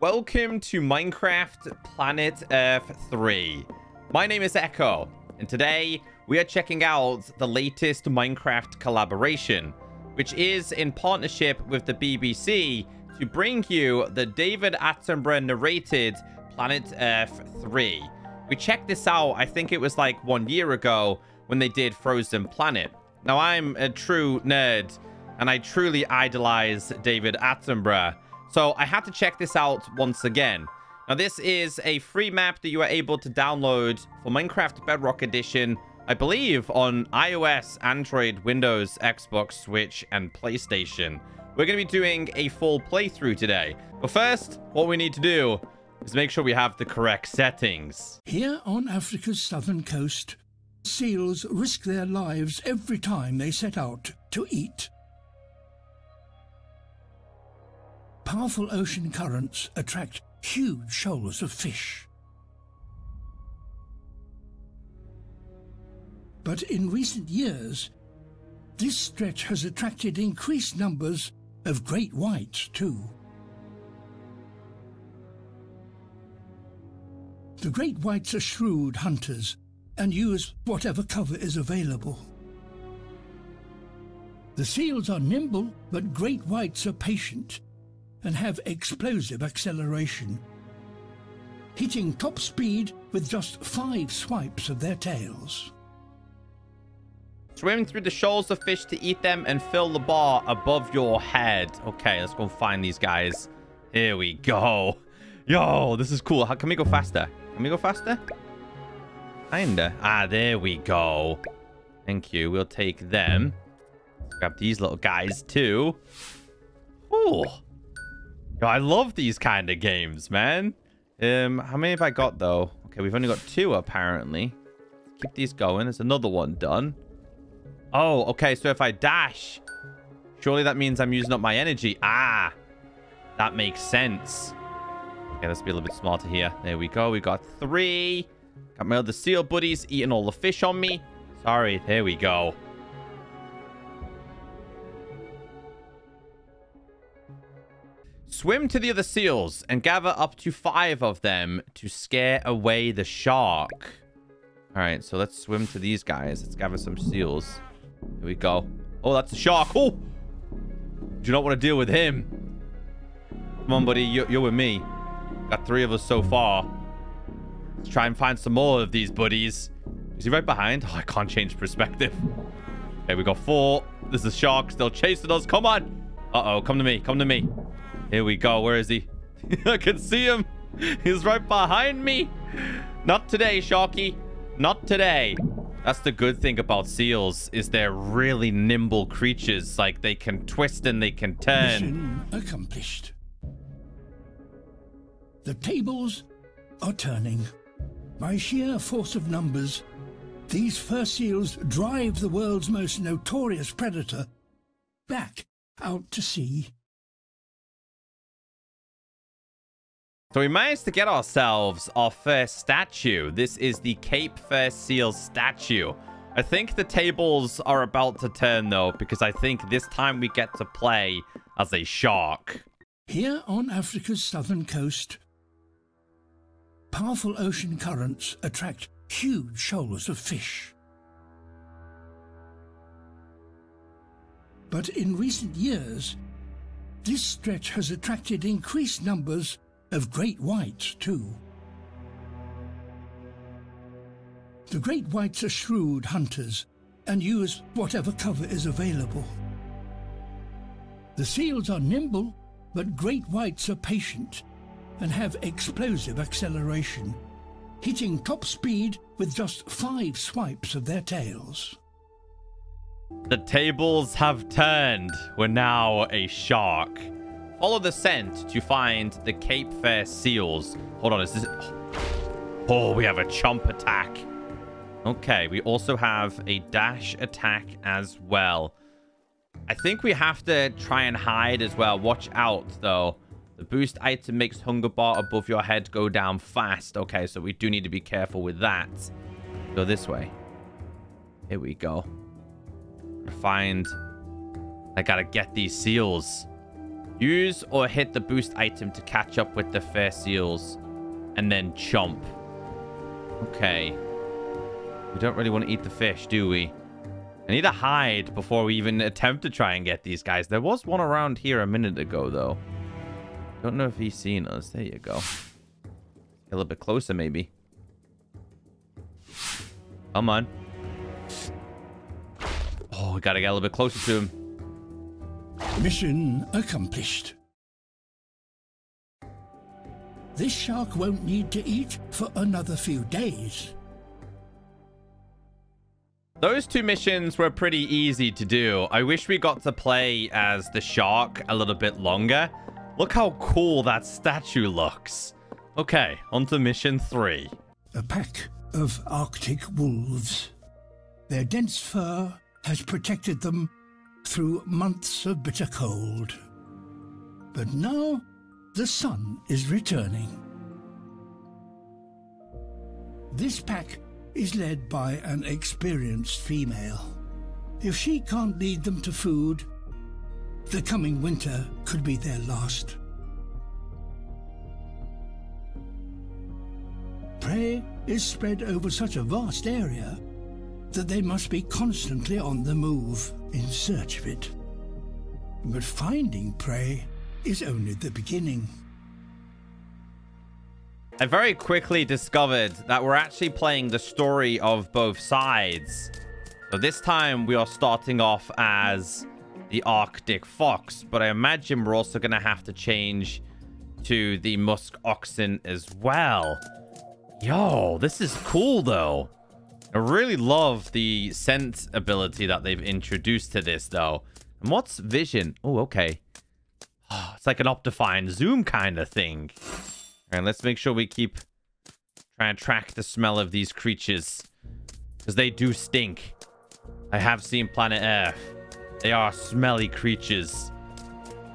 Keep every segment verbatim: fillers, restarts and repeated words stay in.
Welcome to Minecraft Planet Earth three. My name is Echo, and today we are checking out the latest Minecraft collaboration, which is in partnership with the B B C to bring you the David Attenborough narrated Planet Earth three. We checked this out, I think it was like one year ago when they did Frozen Planet. Now, I'm a true nerd, and I truly idolize David Attenborough. So I had to check this out once again. Now, this is a free map that you are able to download for Minecraft Bedrock Edition, I believe, on iOS, Android, Windows, Xbox, Switch, and PlayStation. We're going to be doing a full playthrough today. But first, what we need to do is make sure we have the correct settings. Here on Africa's southern coast, seals risk their lives every time they set out to eat. Powerful ocean currents attract huge shoals of fish. But in recent years, this stretch has attracted increased numbers of great whites too. The great whites are shrewd hunters and use whatever cover is available. The seals are nimble, but great whites are patient and have explosive acceleration, hitting top speed with just five swipes of their tails. Swim through the shoals of fish to eat them and fill the bar above your head. Okay, let's go and find these guys. Here we go. Yo, this is cool. How can we go faster? Can we go faster? Kinda. Ah, there we go. Thank you. We'll take them. Let's grab these little guys too. Ooh. Yo, I love these kind of games, man. Um, how many have I got, though? Okay, we've only got two, apparently. Let's keep these going. There's another one done. Oh, okay, so if I dash, surely that means I'm using up my energy. Ah, that makes sense. Okay, let's be a little bit smarter here. There we go. We got three. Got my other seal buddies eating all the fish on me. Sorry, there we go. Swim to the other seals and gather up to five of them to scare away the shark. All right, so let's swim to these guys. Let's gather some seals. Here we go. Oh, that's a shark. Oh, do not want to deal with him. Come on, buddy. You're, you're with me. Got three of us so far. Let's try and find some more of these buddies. Is he right behind? Oh, I can't change perspective. Okay, we got four. There's a shark still chasing us. Come on. Uh-oh, come to me. Come to me. Here we go. Where is he? I can see him. He's right behind me. Not today, Sharky. Not today. That's the good thing about seals, is they're really nimble creatures. Like, they can twist and they can turn. Mission accomplished. The tables are turning. By sheer force of numbers, these fur seals drive the world's most notorious predator back out to sea. So we managed to get ourselves our first statue. This is the Cape Fur Seal statue. I think the tables are about to turn, though, because I think this time we get to play as a shark. Here on Africa's southern coast, powerful ocean currents attract huge shoals of fish. But in recent years, this stretch has attracted increased numbers of great whites too. The great whites are shrewd hunters and use whatever cover is available. The seals are nimble, but great whites are patient and have explosive acceleration, hitting top speed with just five swipes of their tails. The tables have turned. We're now a shark. Follow the scent to find the Cape Fur Seals. Hold on, is this... Oh, we have a chomp attack. Okay, we also have a dash attack as well. I think we have to try and hide as well. Watch out, though. The boost item makes hunger bar above your head go down fast. Okay, so we do need to be careful with that. Go this way. Here we go. Find... I gotta get these seals. Use or hit the boost item to catch up with the fur seals and then chomp. Okay. We don't really want to eat the fish, do we? I need to hide before we even attempt to try and get these guys. There was one around here a minute ago, though. Don't know if he's seen us. There you go. A little bit closer, maybe. Come on. Oh, we gotta get a little bit closer to him. Mission accomplished. This shark won't need to eat for another few days. Those two missions were pretty easy to do. I wish we got to play as the shark a little bit longer. Look how cool that statue looks. Okay, on to mission three. A pack of Arctic wolves. Their dense fur has protected them through months of bitter cold. But now the sun is returning. This pack is led by an experienced female. If she can't lead them to food, the coming winter could be their last. Prey is spread over such a vast area that they must be constantly on the move in search of it. But finding prey is only the beginning. I very quickly discovered that we're actually playing the story of both sides. So this time we are starting off as the Arctic fox, but I imagine we're also going to have to change to the musk oxen as well. Yo, this is cool though. I really love the scent ability that they've introduced to this though. And what's vision? Oh, okay. Oh, it's like an Optifine zoom kind of thing. All right, let's make sure we keep trying to track the smell of these creatures, because they do stink. I have seen Planet Earth. They are smelly creatures.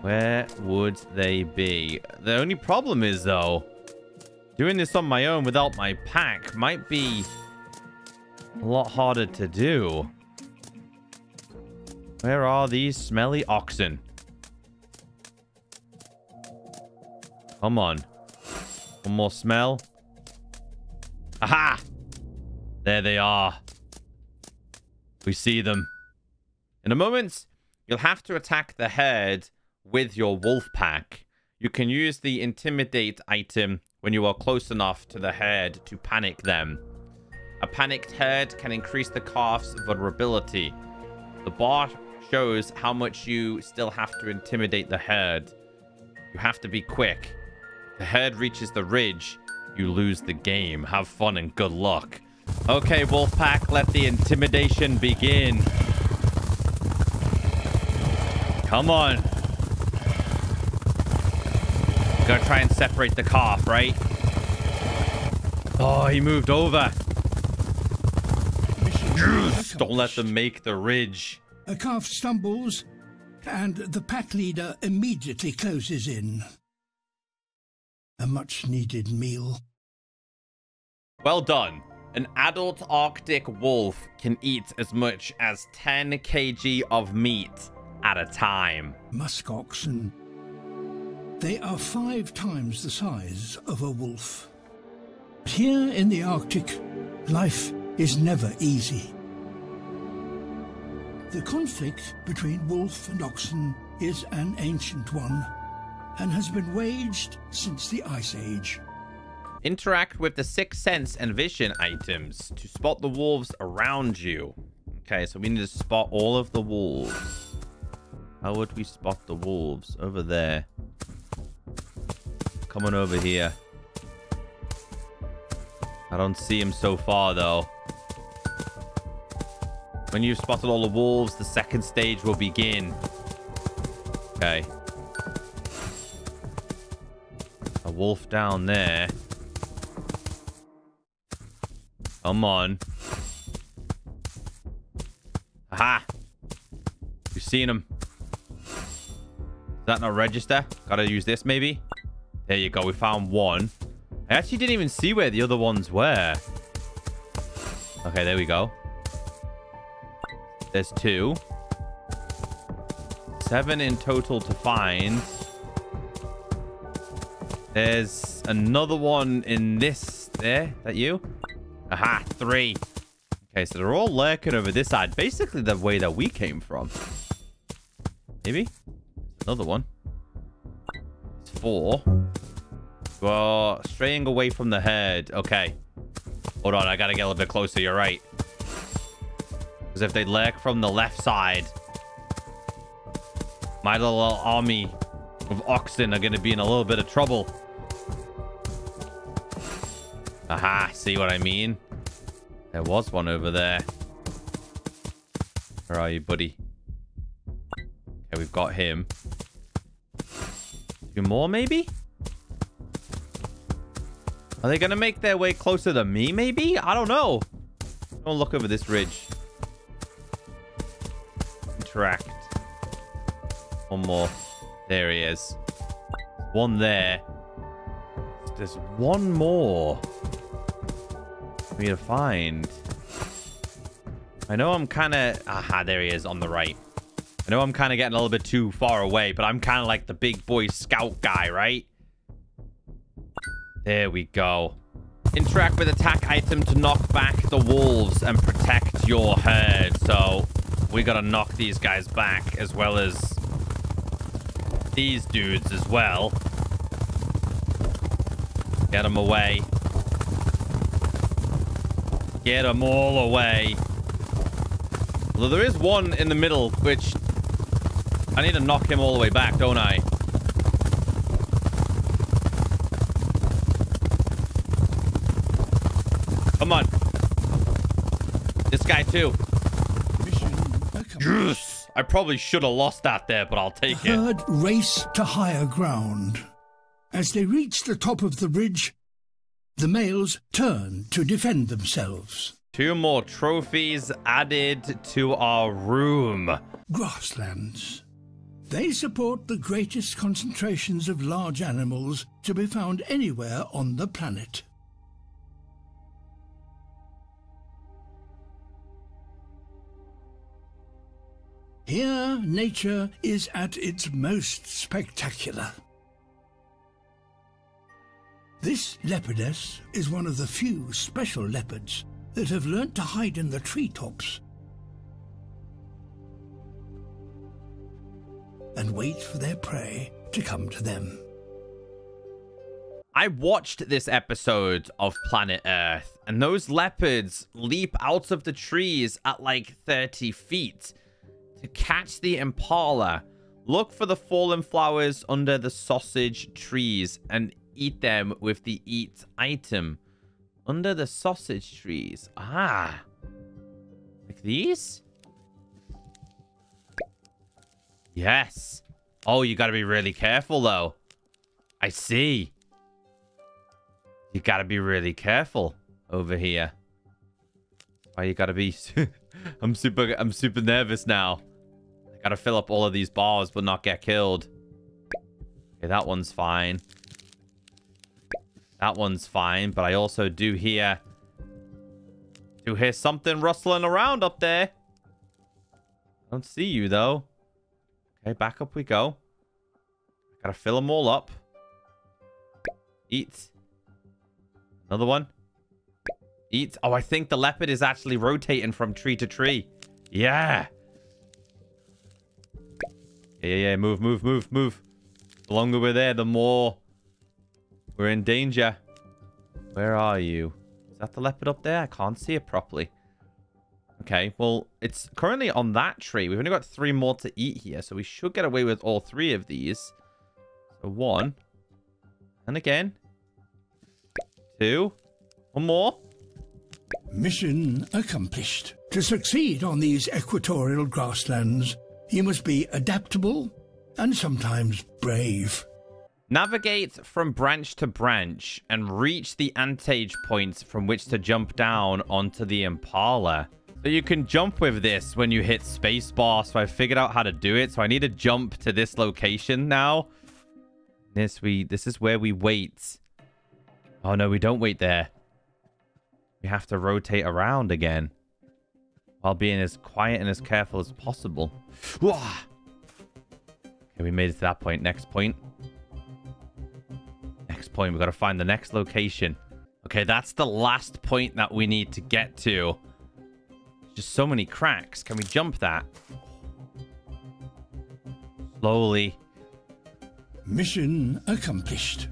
Where would they be? The only problem is, though, doing this on my own without my pack might be a lot harder to do. Where are these smelly oxen? Come on. One more smell. Aha! There they are. We see them. In a moment, you'll have to attack the herd with your wolf pack. You can use the intimidate item when you are close enough to the herd to panic them. A panicked herd can increase the calf's vulnerability. The bar shows how much you still have to intimidate the herd. You have to be quick. The herd reaches the ridge, you lose the game. Have fun and good luck. Okay, Wolfpack, let the intimidation begin. Come on. Gotta try and separate the calf, right? Oh, he moved over. Yes! Don't let them make the ridge. A calf stumbles, and the pack leader immediately closes in. A much-needed meal. Well done. An adult Arctic wolf can eat as much as ten kilograms of meat at a time. Musk oxen. They are five times the size of a wolf. Here in the Arctic, life is never easy. The conflict between wolf and oxen is an ancient one, and has been waged since the Ice Age. Interact with the Sixth Sense and Vision items to spot the wolves around you. Okay, so we need to spot all of the wolves. How would we spot the wolves? Over there. Come on over here. I don't see him so far, though. When you've spotted all the wolves, the second stage will begin. Okay. A wolf down there. Come on. Aha! We've seen him. Does that not register? Gotta use this, maybe? There you go. We found one. I actually didn't even see where the other ones were. Okay, there we go. There's two. Seven in total to find. There's another one in this there. That you? Aha, three. Okay, so they're all lurking over this side. Basically the way that we came from. Maybe? Another one. It's four. Well, straying away from the herd. Okay. Hold on, I gotta get a little bit closer. You're right. Because if they lurk from the left side, my little army of oxen are gonna be in a little bit of trouble. Aha, see what I mean? There was one over there. Where are you, buddy? Okay, we've got him. Two more, maybe? Are they gonna make their way closer to me, maybe? I don't know. Don't look over this ridge. Interact. One more. There he is. One there. There's one more for me to find. I know I'm kind of... Aha, there he is on the right. I know I'm kind of getting a little bit too far away, but I'm kind of like the big boy scout guy, right? There we go. Interact with attack item to knock back the wolves and protect your herd. So we got to knock these guys back as well as these dudes as well. Get them away. Get them all away. Although there is one in the middle, which I need to knock him all the way back, don't I? Come on. This guy too. Yes! I probably should have lost that there, but I'll take it. The herd race to higher ground. As they reach the top of the bridge, the males turn to defend themselves. Two more trophies added to our room. Grasslands. They support the greatest concentrations of large animals to be found anywhere on the planet. Here, nature is at its most spectacular. This leopardess is one of the few special leopards that have learnt to hide in the treetops and wait for their prey to come to them. I watched this episode of Planet Earth, and those leopards leap out of the trees at like thirty feet. To catch the impala, look for the fallen flowers under the sausage trees and eat them with the eat item. Under the sausage trees. Ah. Like these? Yes. Oh, you gotta be really careful though. I see. You gotta be really careful over here. Why you gotta be... I'm super I'm super nervous now. I gotta fill up all of these bars but not get killed. Okay, that one's fine. That one's fine, but I also do hear do hear something rustling around up there. I don't see you though. Okay, back up we go. Gotta fill them all up. Eat. Another one. Eat. Oh, I think the leopard is actually rotating from tree to tree. Yeah. Yeah, yeah, yeah. Move, move, move, move. The longer we're there, the more we're in danger. Where are you? Is that the leopard up there? I can't see it properly. Okay, well, it's currently on that tree. We've only got three more to eat here, so we should get away with all three of these. So one. And again. Two. One more. Mission accomplished. To succeed on these equatorial grasslands, you must be adaptable and sometimes brave. Navigate from branch to branch and reach the antage points from which to jump down onto the impala. So you can jump with this when you hit spacebar, so I figured out how to do it. So I need to jump to this location now. This we this is where we wait. Oh no, we don't wait there. We have to rotate around again while being as quiet and as careful as possible. Whoa! Okay, we made it to that point. Next point. Next point. We've got to find the next location. Okay, that's the last point that we need to get to. Just so many cracks. Can we jump that? Slowly. Mission accomplished.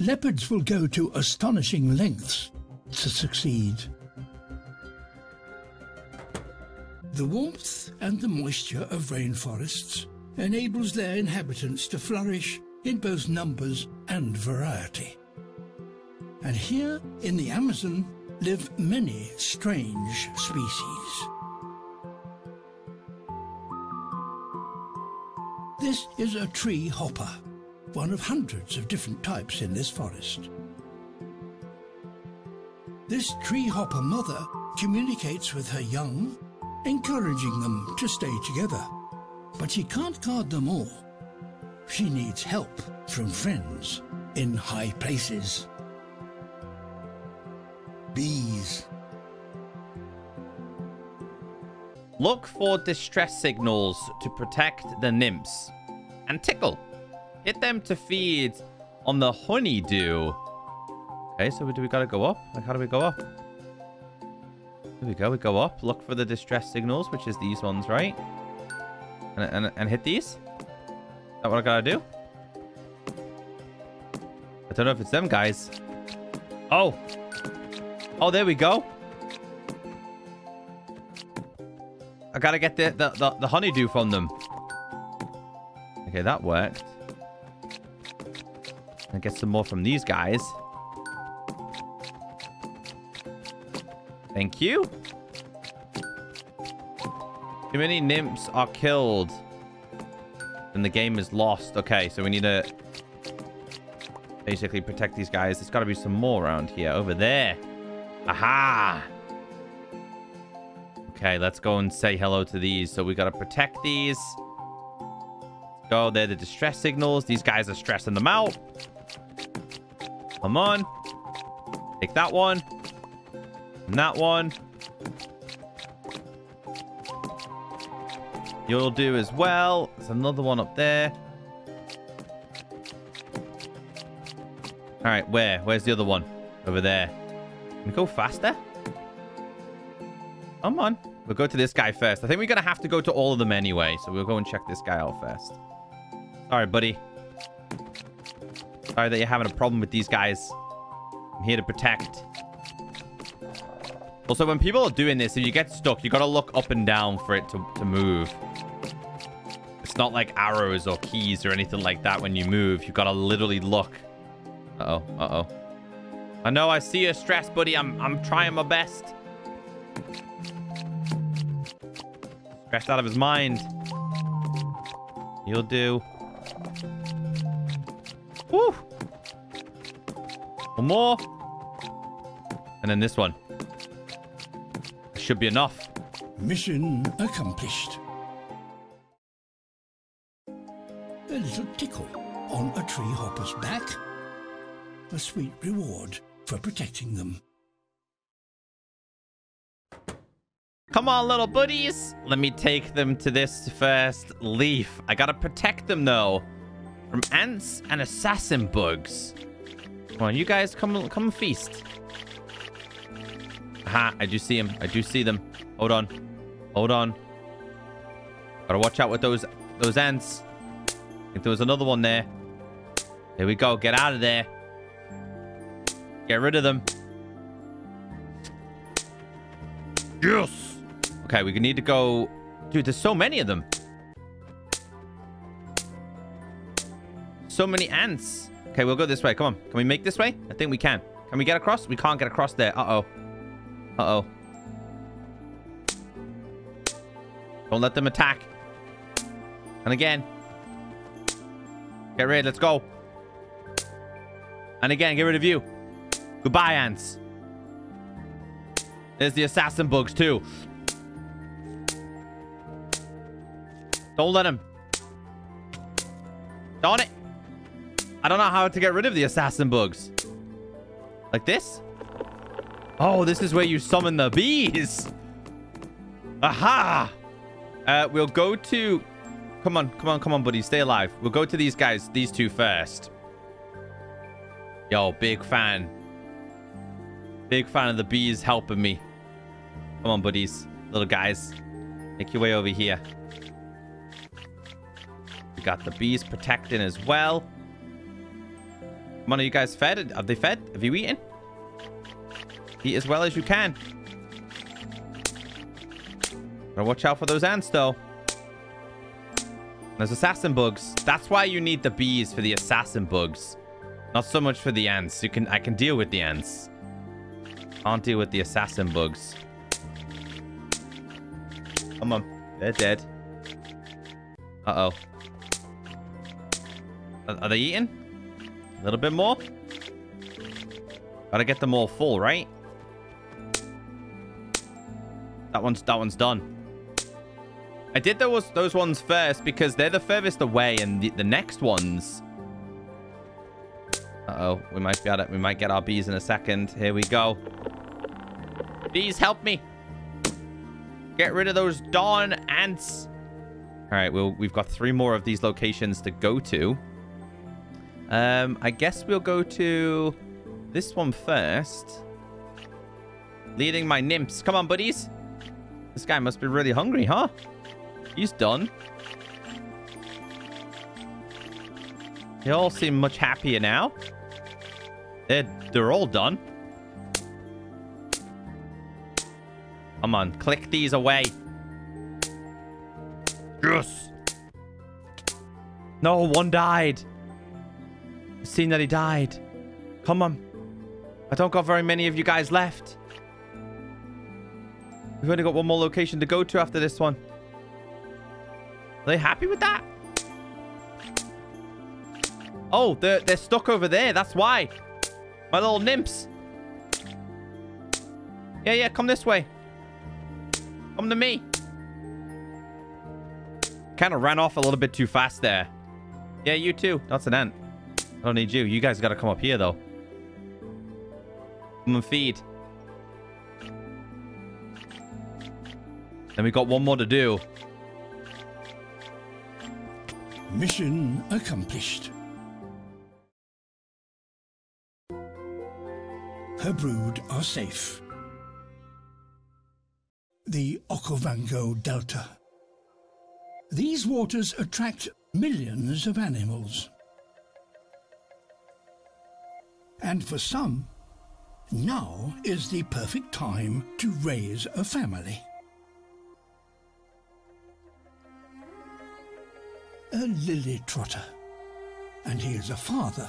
Leopards will go to astonishing lengths to succeed. The warmth and the moisture of rainforests enables their inhabitants to flourish in both numbers and variety. And here in the Amazon live many strange species. This is a treehopper, one of hundreds of different types in this forest. This treehopper mother communicates with her young, encouraging them to stay together. But she can't guard them all. She needs help from friends in high places. Bees. Look for distress signals to protect the nymphs. And tickle. Hit them to feed on the honeydew. Okay, so do we gotta go up? Like, how do we go up? There we go, we go up. Look for the distress signals, which is these ones, right? And, and, and hit these? Is that what I gotta do? I don't know if it's them guys. Oh! Oh, there we go. I gotta get the, the, the, the honeydew from them. Okay, that worked. And get some more from these guys. Thank you. Too many nymphs are killed, and the game is lost. Okay, so we need to basically protect these guys. There's got to be some more around here. Over there. Aha. Okay, let's go and say hello to these. So we got to protect these. Let's go. They're the distress signals. These guys are stressing them out. Come on. Take that one. And that one. You'll do as well. There's another one up there. All right, where? Where's the other one? Over there. Can we go faster? Come on. We'll go to this guy first. I think we're going to have to go to all of them anyway. So we'll go and check this guy out first. Sorry, buddy. Sorry that you're having a problem with these guys. I'm here to protect. Also, when people are doing this, if you get stuck, you got to look up and down for it to, to move. It's not like arrows or keys or anything like that when you move. You got to literally look. Uh-oh. Uh-oh. I know I see your stress, buddy. I'm, I'm trying my best. Stressed out of his mind. You'll do. Woo! One more. And then this one. Should be enough. Mission accomplished. A little tickle on a treehopper's back. A sweet reward for protecting them. Come on, little buddies. Let me take them to this first leaf. I gotta protect them, though, from ants and assassin bugs. Come on, you guys, come, come feast. Aha, I do see him. I do see them. Hold on. Hold on. Gotta watch out with those those ants. I think there was another one there. There we go. Get out of there. Get rid of them. Yes! Okay, we need to go... Dude, there's so many of them. So many ants. Okay, we'll go this way. Come on. Can we make this way? I think we can. Can we get across? We can't get across there. Uh-oh. Uh-oh. Don't let them attack. And again. Get rid. Let's go. And again, get rid of you. Goodbye, ants. There's the assassin bugs, too. Don't let them. Darn it. I don't know how to get rid of the assassin bugs. Like this? Oh, this is where you summon the bees. Aha! Uh, we'll go to... Come on, come on, come on, buddy. Stay alive. We'll go to these guys, these two first. Yo, big fan. Big fan of the bees helping me. Come on, buddies. Little guys. Make your way over here. We got the bees protecting as well. Come on, are you guys fed? Have they fed? Have you eaten? Eat as well as you can. Gotta watch out for those ants, though. There's assassin bugs. That's why you need the bees, for the assassin bugs. Not so much for the ants. You can I can deal with the ants. Can't deal with the assassin bugs. Come on. They're dead. Uh-oh. Are, are they eating? A little bit more? Gotta get them all full, right? That one's that one's done. I did those those ones first because they're the furthest away, and the, the next ones. Uh-oh, we might get it. We might get our bees in a second. Here we go. Bees, help me. Get rid of those darn ants. All right, well, we've got three more of these locations to go to. Um, I guess we'll go to this one first. Leading my nymphs. Come on, buddies. This guy must be really hungry, huh? He's done. They all seem much happier now. They're, they're all done. Come on, click these away. Yes! No, one died. I've seen that he died. Come on. I don't got very many of you guys left. We've only got one more location to go to after this one. Are they happy with that? Oh, they're, they're stuck over there. That's why. My little nymphs. Yeah, yeah, come this way. Come to me. Kind of ran off a little bit too fast there. Yeah, you too. That's an ant. I don't need you. You guys got to come up here, though. Come and feed. Then we got one more to do. Mission accomplished. Her brood are safe. The Okavango Delta. These waters attract millions of animals. And for some, now is the perfect time to raise a family. A lily trotter, and he is a father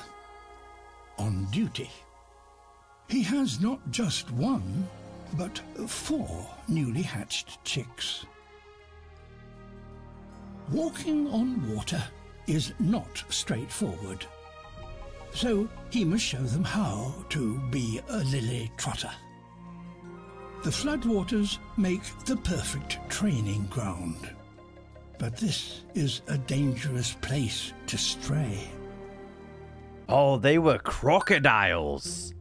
on duty. He has not just one, but four newly hatched chicks. Walking on water is not straightforward, so he must show them how to be a lily trotter. The floodwaters make the perfect training ground. But this is a dangerous place to stray. Oh, they were crocodiles.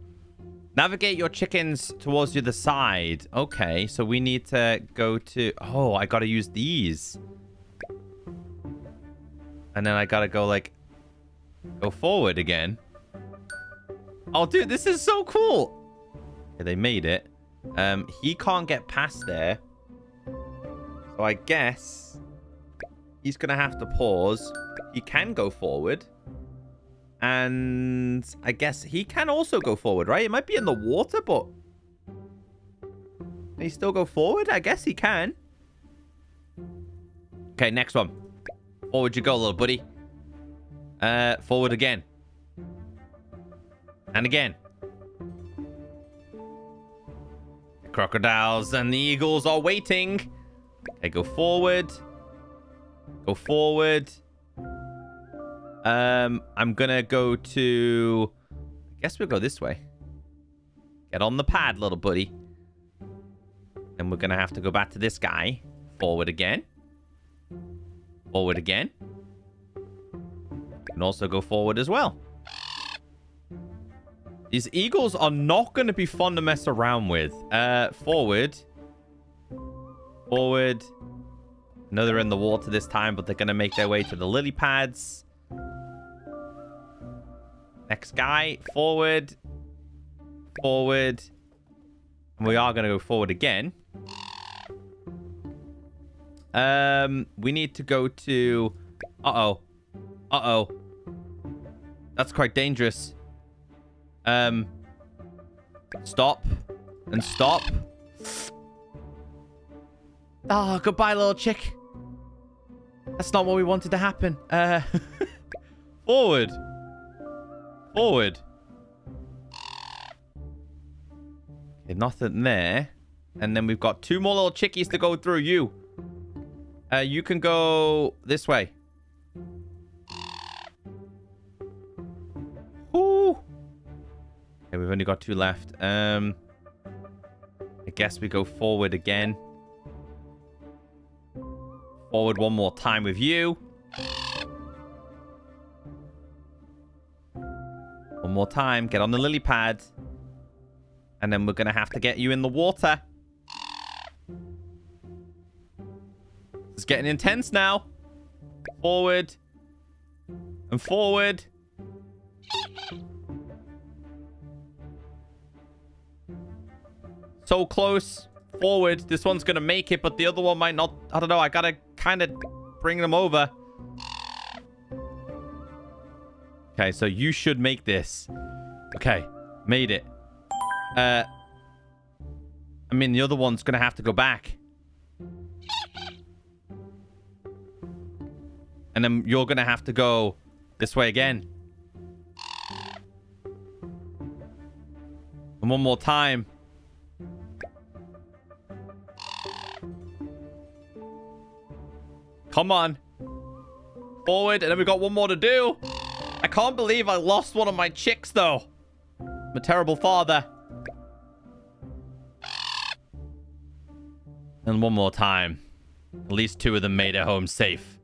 Navigate your chickens towards the other side. Okay, so we need to go to... Oh, I gotta use these. And then I gotta go, like... Go forward again. Oh, dude, this is so cool. Okay, they made it. Um, he can't get past there. So I guess... He's going to have to pause. He can go forward. And I guess he can also go forward, right? It might be in the water, but... Can he still go forward? I guess he can. Okay, next one. Forward you go, little buddy. Uh, forward again. And again. The crocodiles and the eagles are waiting. Okay, go forward. Go forward. Um, I'm going to go to... I guess we'll go this way. Get on the pad, little buddy. Then we're going to have to go back to this guy. Forward again. Forward again. And also go forward as well. These eagles are not going to be fun to mess around with. Uh, forward. Forward. No, they're in the water this time, but they're going to make their way to the lily pads. Next guy. Forward. Forward. And we are going to go forward again. Um, we need to go to... Uh-oh. Uh-oh. That's quite dangerous. Um, stop. And stop. Oh, goodbye, little chick. That's not what we wanted to happen. Uh, forward. Forward. Okay, nothing there. And then we've got two more little chickies to go through. You. Uh, you can go this way. Ooh. Okay, we've only got two left. Um, I guess we go forward again. Forward one more time with you. One more time. Get on the lily pad. And then we're going to have to get you in the water. It's getting intense now. Forward. And forward. So close. Forward. This one's going to make it, but the other one might not. I don't know. I got to kind of bring them over. Okay, so you should make this. Okay, made it. Uh, I mean, the other one's going to have to go back. And then you're going to have to go this way again. And one more time. Come on. Forward. And then we've got one more to do. I can't believe I lost one of my chicks, though. I'm a terrible father. And one more time. At least two of them made it home safe.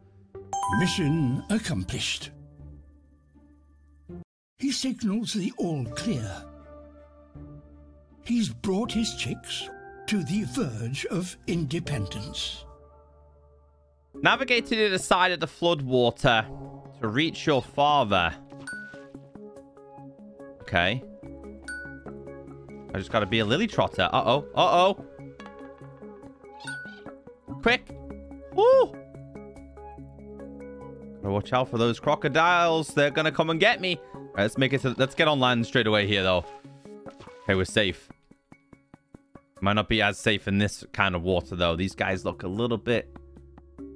Mission accomplished. He signals the all clear. He's brought his chicks to the verge of independence. Navigate to the side of the floodwater to reach your father. Okay. I just gotta be a lily trotter. Uh-oh. Uh-oh. Quick. Woo! Watch out for those crocodiles. They're gonna come and get me. All right, let's make it to, let's get on land straight away here, though. Okay, we're safe. Might not be as safe in this kind of water, though. These guys look a little bit...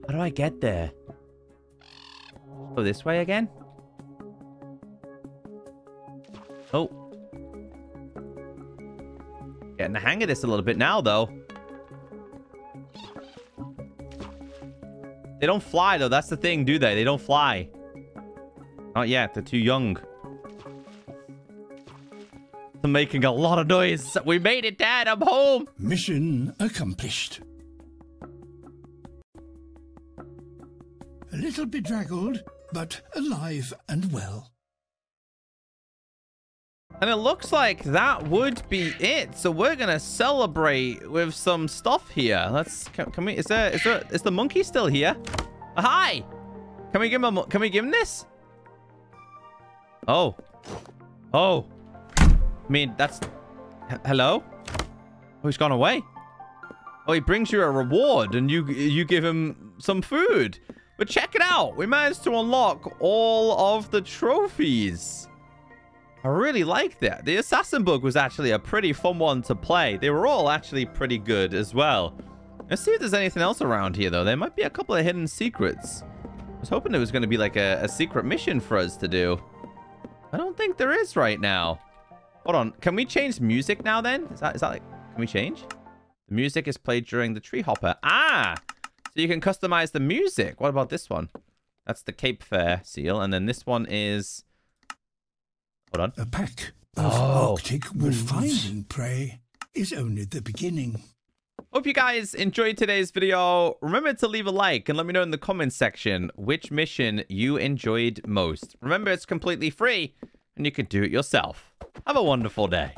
How do I get there? Go this way again? Oh. Getting the hang of this a little bit now, though. They don't fly, though. That's the thing, do they? They don't fly. Not yet. They're too young. They're making a lot of noise. We made it, Dad. I'm home. Mission accomplished. A little bedraggled, but alive and well. And it looks like that would be it. So we're gonna celebrate with some stuff here. Let's can, can we? Is there? Is there? Is the monkey still here? Oh, hi! Can we give him? A, can we give him this? Oh, oh. I mean, that's. Hello? Oh, he's gone away. Oh, he brings you a reward, and you you give him some food. But check it out. We managed to unlock all of the trophies. I really like that. The assassin bug was actually a pretty fun one to play. They were all actually pretty good as well. Let's see if there's anything else around here, though. There might be a couple of hidden secrets. I was hoping there was going to be like a, a secret mission for us to do. I don't think there is right now. Hold on. Can we change music now then? Is that, is that like... Can we change? The music is played during the Treehopper. Ah! So you can customize the music. What about this one? That's the Cape Fur Seal. And then this one is... Hold on. A pack of oh. Arctic Wolves finding prey is only the beginning. Hope you guys enjoyed today's video. Remember to leave a like and let me know in the comments section which mission you enjoyed most. Remember, it's completely free and you can do it yourself. Have a wonderful day.